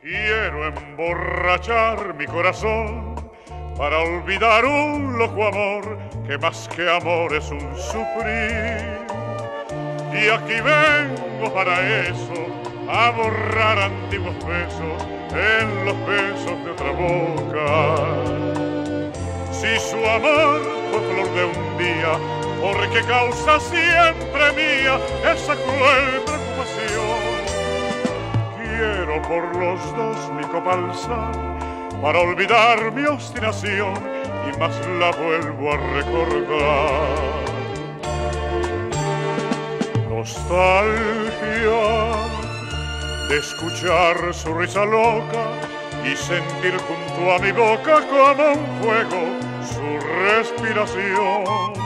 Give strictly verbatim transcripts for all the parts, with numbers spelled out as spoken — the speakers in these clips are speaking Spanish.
Quiero emborrachar mi corazón para olvidar un loco amor que más que amor es un sufrir. Y aquí vengo para eso, a borrar antiguos besos en los besos de otra boca. Si su amor fue flor de un día, porque causa siempre mía esa cruel preocupación. Quiero por los dos mi copa alzar para olvidar mi obstinación y más la vuelvo a recordar. Nostalgia de escuchar su risa loca y sentir junto a mi boca como un fuego su respiración.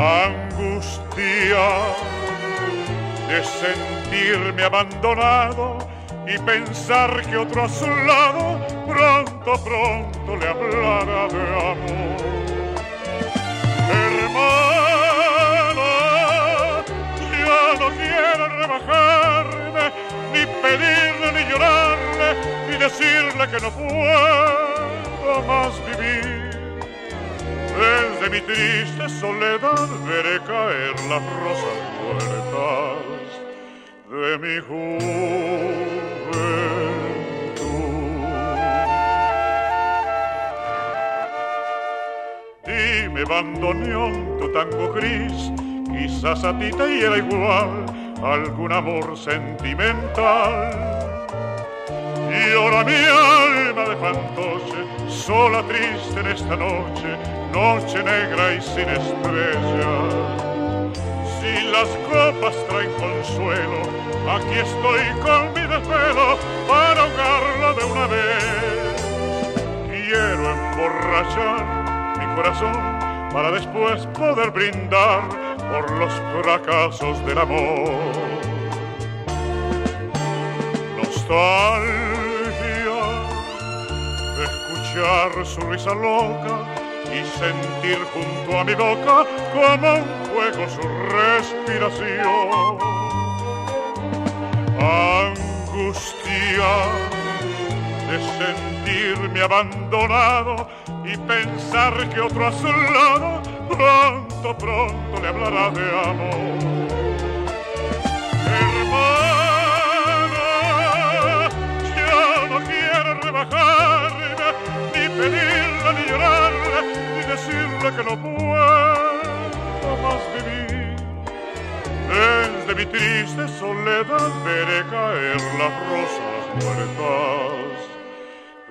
Angustia de sentirme abandonado y pensar que otro a su lado pronto, pronto le hablará de amor. Rebajarme, ni pedirle, ni llorarle, ni decirle que no puedo más vivir. Desde mi triste soledad veré caer las rosas muertas de mi juventud. Dime, bandoneón, tu tango gris, quizás a ti te hiera igual algún amor sentimental. Llora mi alma de fantoche, sola, triste en esta noche, noche negra y sin estrellas. Si las copas traen consuelo, aquí estoy con mi desvelo para ahogarla de una vez. Quiero emborrachar mi corazón para después poder brindar por los fracasos del amor. Nostalgia de escuchar su risa loca y sentir junto a mi boca como un fuego su respiración. Angustia de sentirme abandonado y pensar que otro a su lado pronto, pronto le hablará de amor. Hermana, ya no quiero rebajarme, ni pedirle, ni llorarle, ni decirle que no puedo más vivir. Desde mi triste soledad veré caer las rosas muertas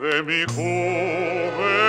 de mi juventud.